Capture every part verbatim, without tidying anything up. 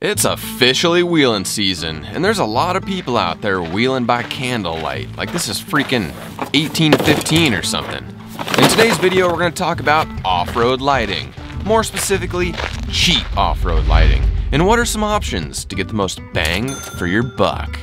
It's officially wheeling season, and there's a lot of people out there wheeling by candlelight, like this is freaking eighteen fifteen or something. In today's video, we're gonna talk about off-road lighting, more specifically, cheap off-road lighting, and what are some options to get the most bang for your buck.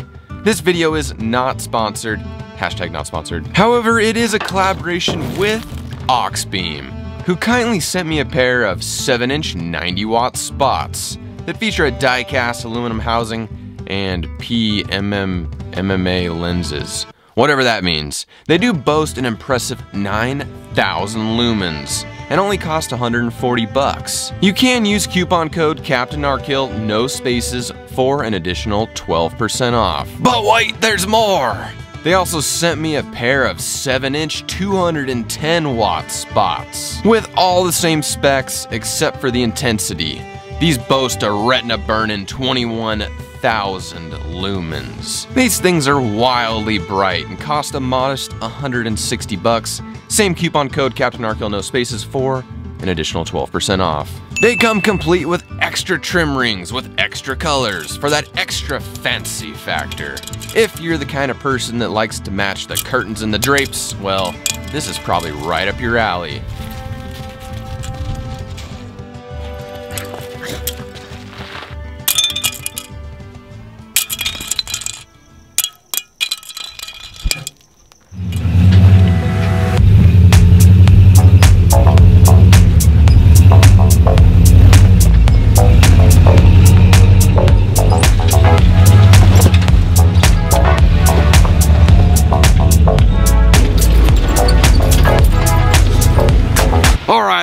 This video is not sponsored, hashtag not sponsored. However, it is a collaboration with Auxbeam, who kindly sent me a pair of seven inch ninety watt spots that feature a die-cast aluminum housing and P M M A lenses, whatever that means. They do boast an impressive nine thousand lumens and only cost one hundred forty bucks. You can use coupon code Captain Gnarkill, no spaces, for an additional twelve percent off. But wait, there's more! They also sent me a pair of seven inch two hundred ten watt spots with all the same specs except for the intensity. These boast a retina burning twenty-one thousand lumens. These things are wildly bright and cost a modest one hundred sixty bucks. Same coupon code Captain Gnarkill, no spaces, for an additional twelve percent off. They come complete with extra trim rings with extra colors for that extra fancy factor. If you're the kind of person that likes to match the curtains and the drapes, well, this is probably right up your alley.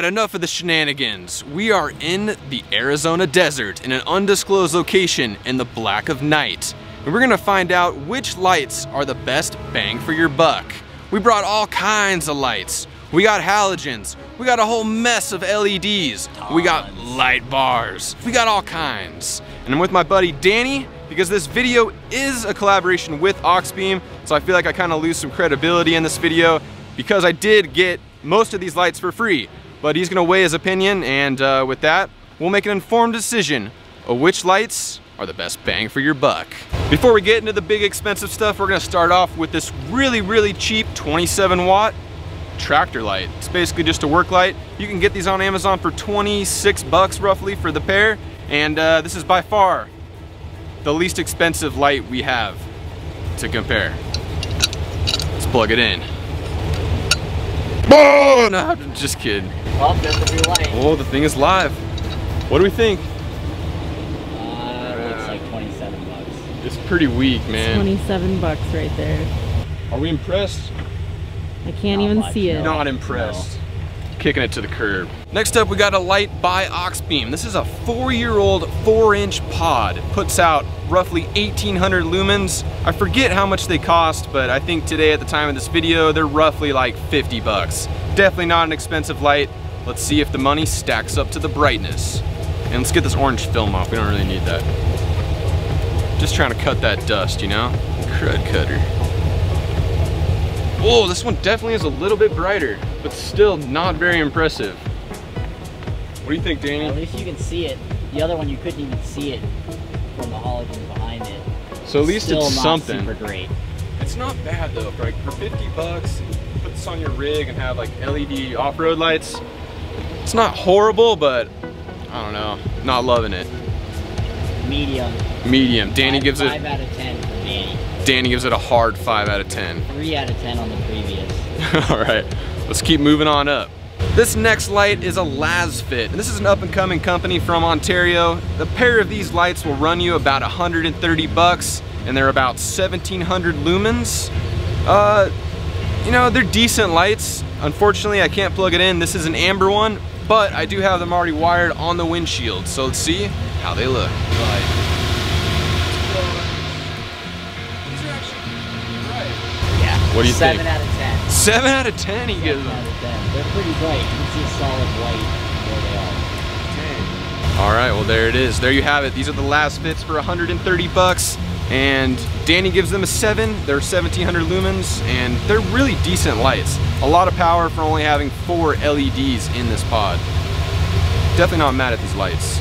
Enough of the shenanigans. We are in the Arizona desert in an undisclosed location in the black of night. And we're gonna find out which lights are the best bang for your buck. We brought all kinds of lights. We got halogens. We got a whole mess of L E Ds. We got light bars. We got all kinds. And I'm with my buddy Danny because this video is a collaboration with Auxbeam, so I feel like I kind of lose some credibility in this video because I did get most of these lights for free. But he's gonna weigh his opinion, and uh, with that, we'll make an informed decision of which lights are the best bang for your buck. Before we get into the big expensive stuff, we're gonna start off with this really, really cheap twenty-seven watt tractor light. It's basically just a work light. You can get these on Amazon for twenty-six bucks roughly for the pair, and uh, this is by far the least expensive light we have to compare. Let's plug it in. Oh, no, I'm just kidding. Well, there's a new light. Oh, the thing is live. What do we think? Uh, it looks like twenty-seven bucks. It's pretty weak, man. twenty-seven bucks right there. Are we impressed? I can't Not even much, see it. No. Not impressed. No. Kicking it to the curb. Next up, we got a light by Auxbeam. This is a four-year-old, four-inch pod. It puts out roughly eighteen hundred lumens. I forget how much they cost, but I think today at the time of this video, they're roughly like fifty bucks. Definitely not an expensive light. Let's see if the money stacks up to the brightness. And let's get this orange film off. We don't really need that. Just trying to cut that dust, you know? Crud cutter. Whoa, this one definitely is a little bit brighter, but still not very impressive. What do you think, Danny? At least you can see it. The other one, you couldn't even see it from the halogen behind it. So at least it's something. Still not super great. It's not bad though. For like for fifty bucks, put this on your rig and have like L E D off-road lights. It's not horrible, but I don't know. Not loving it. Medium. Medium. Danny five, gives five it. Five out of ten for Danny. Danny gives it a hard five out of ten. Three out of ten on the previous. All right, let's keep moving on up. This next light is a Lasfit. This is an up-and-coming company from Ontario. The pair of these lights will run you about one hundred thirty bucks, and they're about seventeen hundred lumens. Uh, you know, they're decent lights. Unfortunately, I can't plug it in. This is an amber one, but I do have them already wired on the windshield. So let's see how they look. These are actually pretty bright. Yeah. What do you think? Seven out of ten. Seven out of ten he gives them. They're pretty bright. You can see a solid white where they are. All right, well there it is. There you have it. These are the Lasfits for one hundred thirty bucks, and Danny gives them a seven. They're seventeen hundred lumens, and they're really decent lights. A lot of power for only having four L E Ds in this pod. Definitely not mad at these lights.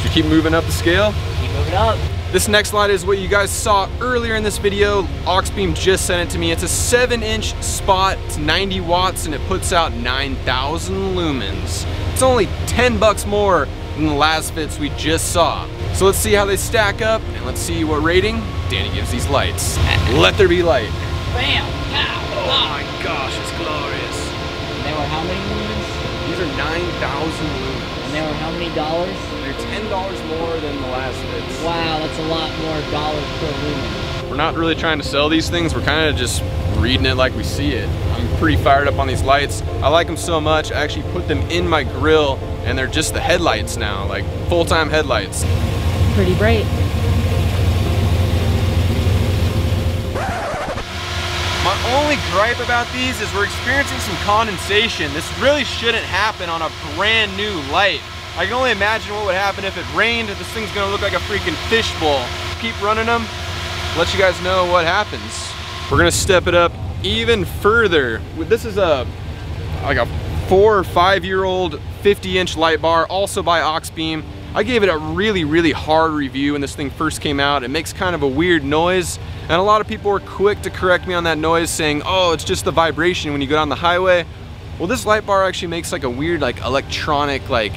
Should we keep moving up the scale? Keep Moving up. This next line is what you guys saw earlier in this video. Auxbeam just sent it to me. It's a seven inch spot, it's ninety watts, and it puts out nine thousand lumens. It's only ten bucks more than the Lasfits we just saw. So let's see how they stack up, and let's see what rating Danny gives these lights. Let there be light. Bam, pow, oh my gosh, it's glorious. And they were how many lumens? These are nine thousand lumens. And they were how many dollars? They're ten dollars more than the Lasfits. Wow, that's a lot more dollars per lumen. We're not really trying to sell these things. We're kind of just reading it like we see it. I'm pretty fired up on these lights. I like them so much, I actually put them in my grill, and they're just the headlights now, like full-time headlights. Pretty bright. My only gripe about these is we're experiencing some condensation. This really shouldn't happen on a brand new light. I can only imagine what would happen if it rained. This thing's gonna look like a freaking fishbowl. Keep running them, let you guys know what happens. We're gonna step it up even further. This is a like a four or five year old fifty inch light bar, also by Auxbeam. I gave it a really, really hard review when this thing first came out. It makes kind of a weird noise, and a lot of people were quick to correct me on that noise, saying, oh, it's just the vibration when you go down the highway. Well, this light bar actually makes like a weird, like electronic, like,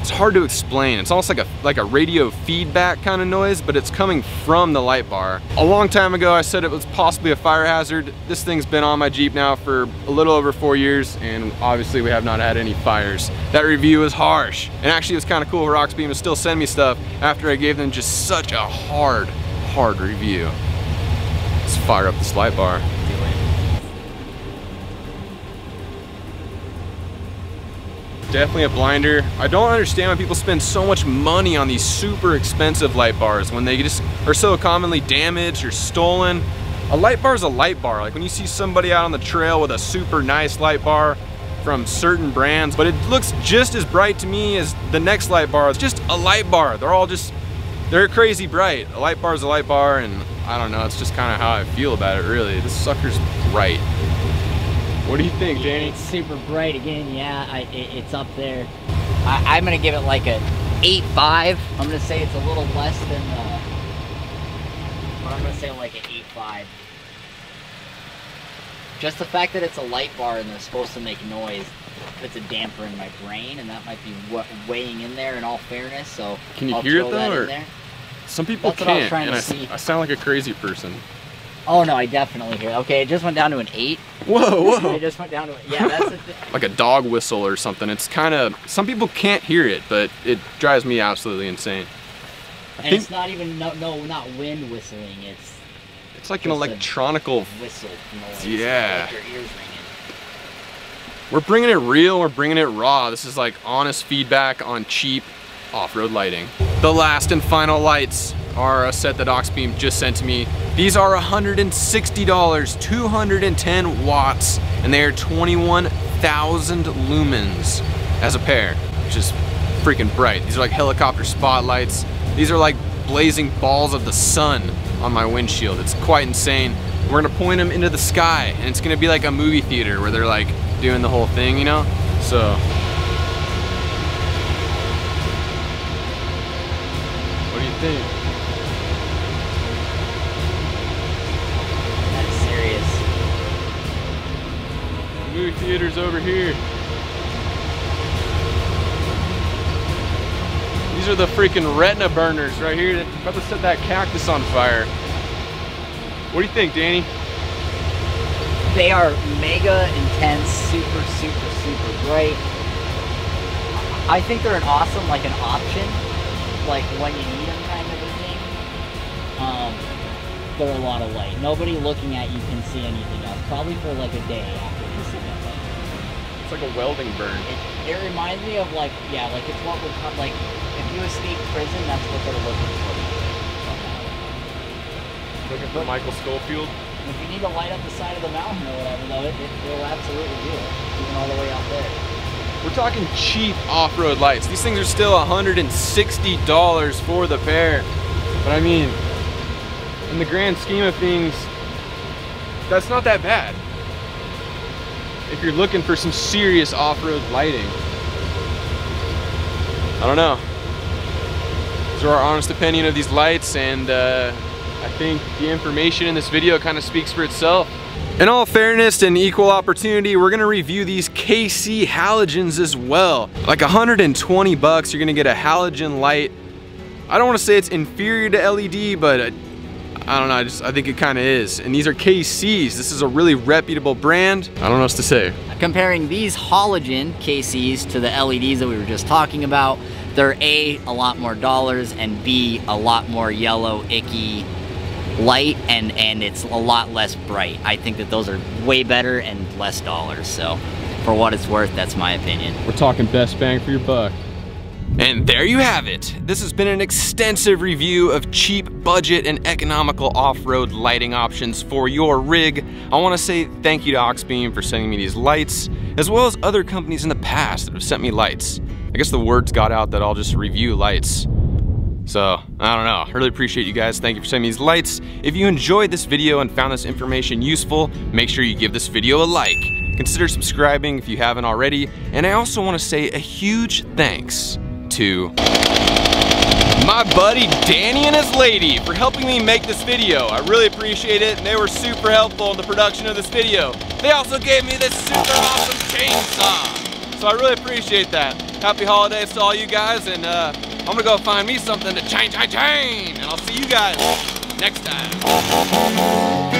it's hard to explain. It's almost like a, like a radio feedback kind of noise, but it's coming from the light bar. A long time ago, I said it was possibly a fire hazard. This thing's been on my Jeep now for a little over four years, and obviously we have not had any fires. That review was harsh. And actually it was kind of cool where Auxbeam was still sending me stuff after I gave them just such a hard, hard review. Let's fire up this light bar. Definitely a blinder. I don't understand why people spend so much money on these super expensive light bars when they just are so commonly damaged or stolen. A light bar is a light bar. Like when you see somebody out on the trail with a super nice light bar from certain brands, but it looks just as bright to me as the next light bar. It's just a light bar. They're all just, they're crazy bright. A light bar is a light bar, and I don't know, it's just kind of how I feel about it really. This sucker's bright. What do you think, Danny? Yeah, it's super bright again. Yeah, I, it, it's up there. I, I'm gonna give it like an eight point five. I'm gonna say it's a little less than the, but I'm gonna say like an eight point five. Just the fact that it's a light bar and they're supposed to make noise puts a damper in my brain, and that might be what weighing in there in all fairness, so can you I'll hear it though? Or some people That's can't, I and I, see. I sound like a crazy person. Oh no, I definitely hear it. Okay, it just went down to an eight. Whoa, whoa. It just went down to an, yeah, that's a like a dog whistle or something. It's kind of, some people can't hear it, but it drives me absolutely insane. I and think, it's not even, no, no, not wind whistling. It's It's like an electronical whistle noise. Yeah. Like your ears ringing. We're bringing it real, we're bringing it raw. This is like honest feedback on cheap off-road lighting. The last and final lights are a set that Auxbeam just sent to me. These are one hundred sixty dollars, two hundred ten watts, and they are twenty-one thousand lumens as a pair, which is freaking bright. These are like helicopter spotlights. These are like blazing balls of the sun on my windshield. It's quite insane. We're gonna point them into the sky, and it's gonna be like a movie theater where they're like doing the whole thing, you know? So. What do you think? Movie theater's over here. These are the freaking retina burners right here. About to set that cactus on fire. What do you think, Danny? They are mega intense, super, super, super bright. I think they're an awesome, like an option, like when you need them kind of a thing. Um, they're a lot of light. Nobody looking at you can see anything else. Probably for like a day after. It's like a welding burn. It, it reminds me of like, yeah, like it's what would come, like if you escape prison, that's what they're looking for. Looking for Michael Schofield? If you need to light up the side of the mountain or whatever, though, it, it, it'll absolutely do it, even all the way out there. We're talking cheap off-road lights. These things are still one hundred sixty dollars for the pair. But I mean, in the grand scheme of things, that's not that bad. If you're looking for some serious off-road lighting. I don't know. is our honest opinion of these lights, and uh, I think the information in this video kind of speaks for itself. In all fairness and equal opportunity, we're gonna review these K C halogens as well. Like one hundred twenty bucks, you're gonna get a halogen light. I don't wanna say it's inferior to L E D, but I, I don't know, I, just, I think it kinda is. And these are K Cs, this is a really reputable brand. I don't know what else to say. Comparing these halogen K Cs to the L E Ds that we were just talking about, they're A, a lot more dollars, and B, a lot more yellow, icky, light, and and it's a lot less bright. I think that those are way better and less dollars, so for what it's worth, that's my opinion. We're talking best bang for your buck. And there you have it. This has been an extensive review of cheap, budget, and economical off-road lighting options for your rig. I want to say thank you to Auxbeam for sending me these lights, as well as other companies in the past that have sent me lights. I guess the words got out that I'll just review lights. So, I don't know, I really appreciate you guys. Thank you for sending me these lights. If you enjoyed this video and found this information useful, make sure you give this video a like. Consider subscribing if you haven't already. And I also wanna say a huge thanks to my buddy Danny and his lady for helping me make this video. I really appreciate it, and they were super helpful in the production of this video. They also gave me this super awesome chainsaw. So I really appreciate that. Happy holidays to all you guys, and uh, I'm gonna go find me something to chain, chain, chain, and I'll see you guys next time.